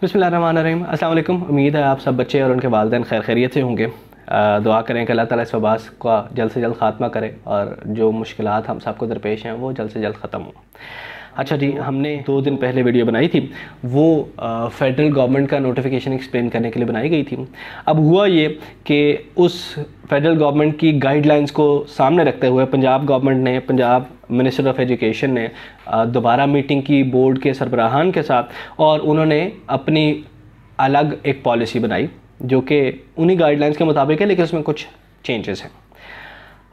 बिस्मिल्लाहिर्रहमानिर्रहीम। अस्सलाम वालेकुम। उम्मीद है आप सब बच्चे और उनके वालिदैन खैर खैरियत से होंगे। दुआ करें कि अल्लाह ताला इस वबा का जल्द से जल्द ख़ात्मा करे और जो मुश्किलात हम सबको दरपेश हैं वो जल्द से जल्द ख़त्म हो। अच्छा जी, हमने 2 दिन पहले वीडियो बनाई थी, वो फेडरल गवर्नमेंट का नोटिफिकेशन एक्सप्लेन करने के लिए बनाई गई थी। अब हुआ ये कि उस फेडरल गवर्नमेंट की गाइडलाइंस को सामने रखते हुए पंजाब गवर्नमेंट ने, पंजाब मिनिस्टर ऑफ एजुकेशन ने दोबारा मीटिंग की बोर्ड के सरबराहान के साथ, और उन्होंने अपनी अलग एक पॉलिसी बनाई जो कि उन्हीं गाइडलाइंस के मुताबिक है, लेकिन उसमें कुछ चेंजेस हैं।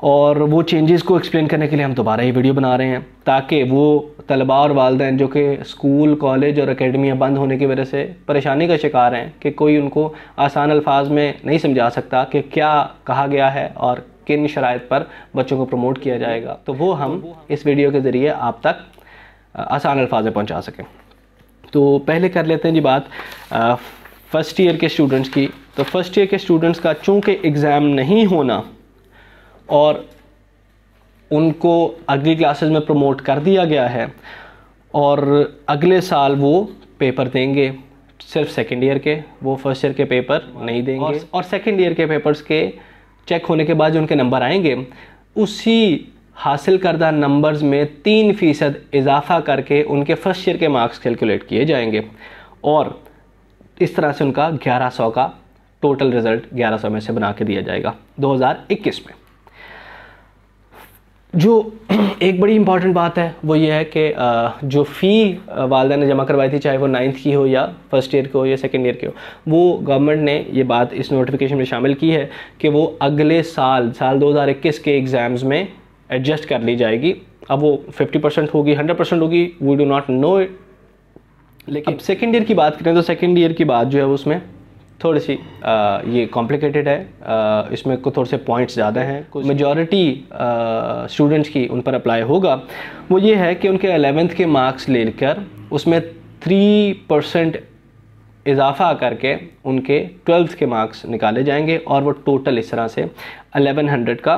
और वो चेंजेस को एक्सप्लेन करने के लिए हम दोबारा ये वीडियो बना रहे हैं ताकि वो तलबा और वालदैन जो कि स्कूल, कॉलेज और अकेडमियाँ बंद होने की वजह से परेशानी का शिकार हैं कि कोई उनको आसान अल्फाज में नहीं समझा सकता कि क्या कहा गया है और किन शराइत पर बच्चों को प्रमोट किया जाएगा, तो वो हम इस वीडियो के ज़रिए आप तक आसान अल्फाज में पहुँचा सकें। तो पहले कर लेते हैं जी बात फ़र्स्ट ईयर के स्टूडेंट्स की। तो फ़र्स्ट ईयर के स्टूडेंट्स का चूँकि एग्ज़ाम नहीं होना और उनको अगली क्लासेस में प्रमोट कर दिया गया है और अगले साल वो पेपर देंगे, सिर्फ सेकेंड ईयर के, वो फर्स्ट ईयर के पेपर नहीं देंगे। और सेकेंड ईयर के पेपर्स के चेक होने के बाद जो उनके नंबर आएंगे, उसी हासिल करदा नंबर्स में 3% इजाफा करके उनके फर्स्ट ईयर के मार्क्स कैलकुलेट किए जाएंगे और इस तरह से उनका 1100 का टोटल रिज़ल्ट 1100 में से बना के दिया जाएगा 2021 में। जो एक बड़ी इंपॉर्टेंट बात है वो ये है कि जो फ़ी वालदा ने जमा करवाई थी, चाहे वो 9th की हो या फर्स्ट ईयर की हो या सेकेंड ईयर की हो, वो गवर्नमेंट ने ये बात इस नोटिफिकेशन में शामिल की है कि वो अगले साल 2021 के एग्ज़ाम्स में एडजस्ट कर ली जाएगी। अब वो 50% होगी, 100% होगी, वी डू नॉट नो। लेकिन अब सेकेंड ईयर की बात करें तो सेकेंड ईयर की बात जो है उसमें थोड़ी सी ये कॉम्प्लिकेटेड है। इसमें को थोड़े से पॉइंट्स ज़्यादा हैं। कुछ मेजॉरिटी स्टूडेंट्स की उन पर अप्लाई होगा, वो ये है कि उनके 11th के मार्क्स लेकर उसमें 3% इजाफा करके उनके 12th के मार्क्स निकाले जाएंगे और वो टोटल इस तरह से 1100 का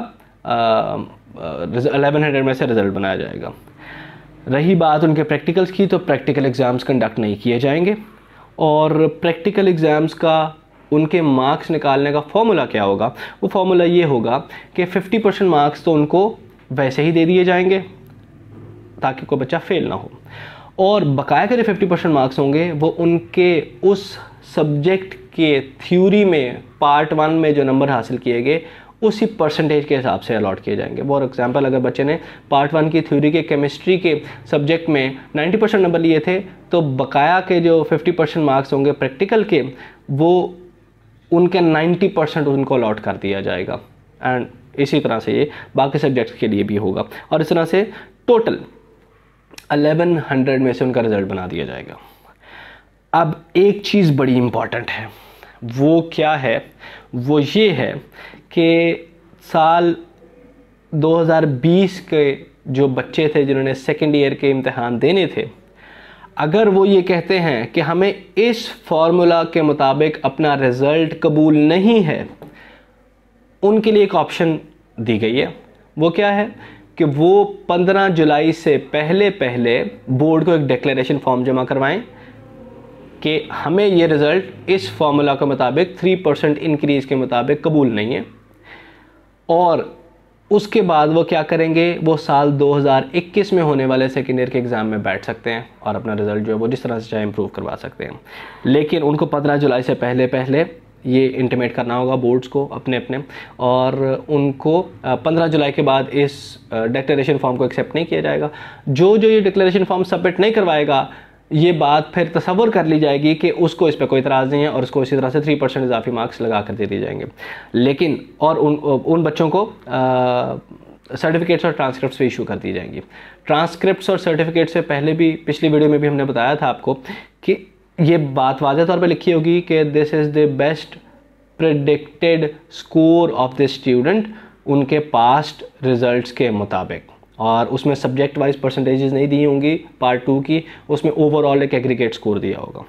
1100 में से रिज़ल्ट बनाया जाएगा। रही बात उनके प्रैक्टिकल्स की, तो प्रैक्टिकल एग्ज़ाम्स कंडक्ट नहीं किए जाएंगे और प्रैक्टिकल एग्ज़ाम्स का उनके मार्क्स निकालने का फॉर्मूला क्या होगा? वो फार्मूला ये होगा कि 50% मार्क्स तो उनको वैसे ही दे दिए जाएंगे ताकि कोई बच्चा फेल ना हो, और बकाया के जो 50% मार्क्स होंगे वो उनके उस सब्जेक्ट के थ्योरी में पार्ट 1 में जो नंबर हासिल किए गए उसी परसेंटेज के हिसाब से अलॉट किए जाएंगे। फॉर एग्जांपल, अगर बच्चे ने पार्ट 1 की थ्योरी के केमिस्ट्री के सब्जेक्ट में 90% नंबर लिए थे तो बकाया के जो 50% मार्क्स होंगे प्रैक्टिकल के, वो उनके 90% उनको अलॉट कर दिया जाएगा। एंड इसी तरह से ये बाकी सब्जेक्ट्स के लिए भी होगा और इस तरह से टोटल 1100 में से उनका रिज़ल्ट बना दिया जाएगा। अब एक चीज़ बड़ी इम्पॉर्टेंट है, वो क्या है? वो ये है कि साल 2020 के जो बच्चे थे जिन्होंने सेकेंड ईयर के इम्तहान देने थे, अगर वो ये कहते हैं कि हमें इस फार्मूला के मुताबिक अपना रिज़ल्ट कबूल नहीं है, उनके लिए एक ऑप्शन दी गई है। वो क्या है कि वो 15 जुलाई से पहले बोर्ड को एक डिक्लेरेशन फॉर्म जमा करवाएं कि हमें ये रिज़ल्ट इस फार्मूला के मुताबिक 3% इंक्रीज़ के मुताबिक कबूल नहीं है। और उसके बाद वो क्या करेंगे, वो साल 2021 में होने वाले सेकेंड ईयर के एग्ज़ाम में बैठ सकते हैं और अपना रिज़ल्ट जो है वो जिस तरह से चाहे इम्प्रूव करवा सकते हैं। लेकिन उनको 15 जुलाई से पहले ये इंटीमेट करना होगा बोर्ड्स को अपने और उनको 15 जुलाई के बाद इस डिक्लेरेशन फॉर्म को एक्सेप्ट नहीं किया जाएगा। जो ये डिक्लेरेशन फॉर्म सबमिट नहीं करवाएगा, ये बात फिर तसव्वुर कर ली जाएगी कि उसको इस पर कोई इतराज़ नहीं है और उसको इसी तरह से 3% इजाफी मार्क्स लगा कर दे दिए जाएंगे। लेकिन और उन बच्चों को सर्टिफिकेट्स और ट्रांसक्रिप्ट्स भी इशू कर दी जाएंगी। ट्रांसक्रिप्ट्स और सर्टिफिकेट से पहले भी पिछली वीडियो में भी हमने बताया था आपको कि ये बात वाज़े तौर पर लिखी होगी कि this is the best predicted score of the student उनके पास्ट रिज़ल्ट्स के मुताबिक, और उसमें सब्जेक्ट वाइज परसेंटेजेस नहीं दी होंगी पार्ट 2 की, उसमें ओवरऑल एक एग्रीगेट स्कोर दिया होगा।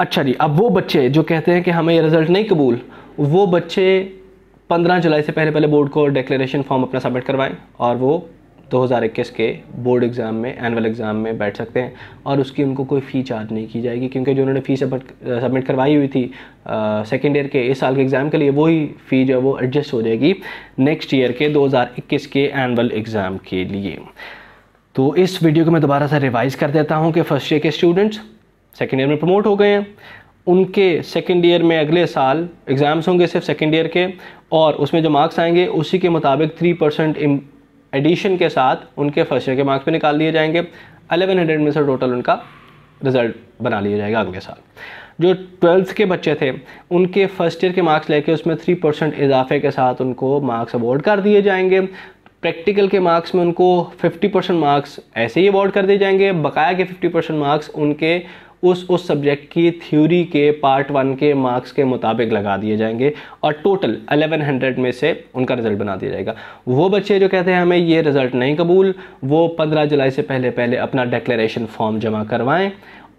अच्छा जी, अब वो बच्चे जो कहते हैं कि हमें ये रिज़ल्ट नहीं कबूल, वो बच्चे 15 जुलाई से पहले बोर्ड को डिक्लेरेशन फॉर्म अपना सबमिट करवाएं और वो 2021 के बोर्ड एग्ज़ाम में, एनुअल एग्ज़ाम में बैठ सकते हैं और उसकी उनको कोई फ़ी चार्ज नहीं की जाएगी, क्योंकि जो उन्होंने फ़ी सबमिट करवाई हुई थी सेकेंड ईयर के इस साल के एग्ज़ाम के लिए, वही फ़ी जो है वो एडजस्ट हो जाएगी नेक्स्ट ईयर के 2021 के एनुअल एग्ज़ाम के लिए। तो इस वीडियो को मैं दोबारा से रिवाइज़ कर देता हूँ कि फर्स्ट ईयर के स्टूडेंट्स सेकेंड ईयर में प्रमोट हो गए हैं, उनके सेकेंड ईयर में अगले साल एग्ज़ाम्स होंगे सिर्फ सेकेंड ईयर के, और उसमें जो मार्क्स आएंगे उसी के मुताबिक 3% एडिशन के साथ उनके फर्स्ट ईयर के मार्क्स भी निकाल लिए जाएंगे। 1100 में से टोटल उनका रिज़ल्ट बना लिया जाएगा अगले साल। जो 12th के बच्चे थे उनके फर्स्ट ईयर के मार्क्स लेके उसमें 3% इजाफे के साथ उनको मार्क्स अवॉर्ड कर दिए जाएंगे। प्रैक्टिकल के मार्क्स में उनको 50% मार्क्स ऐसे ही अवॉर्ड कर दिए जाएंगे। बकाया के 50% मार्क्स उनके उस सब्जेक्ट की थ्योरी के पार्ट 1 के मार्क्स के मुताबिक लगा दिए जाएंगे और टोटल 1100 में से उनका रिज़ल्ट बना दिया जाएगा। वो बच्चे जो कहते हैं हमें ये रिज़ल्ट नहीं कबूल, वो 15 जुलाई से पहले अपना डिक्लेरेशन फॉर्म जमा करवाएं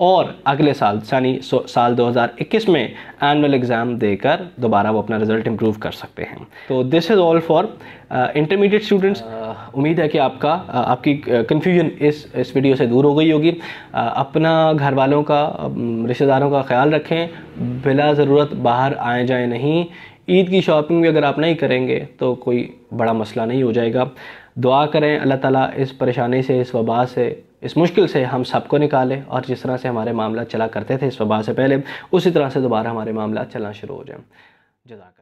और अगले साल यानी साल 2021 में एनुअल एग्ज़ाम देकर दोबारा वो अपना रिज़ल्ट इम्प्रूव कर सकते हैं। तो this is all for intermediate students. उम्मीद है कि आपकी कन्फ्यूजन इस वीडियो से दूर हो गई होगी। अपना घर वालों का, रिश्तेदारों का ख्याल रखें, बिला ज़रूरत बाहर आए जाएं नहीं। ईद की शॉपिंग भी अगर आप नहीं करेंगे तो कोई बड़ा मसला नहीं हो जाएगा। दुआ करें अल्लाह ताला इस परेशानी से, इस वबा से, इस मुश्किल से हम सबको निकाले और जिस तरह से हमारे मामला चला करते थे इस वबा से पहले, उसी तरह से दोबारा हमारे मामला चलना शुरू हो जाए। जज़ाक।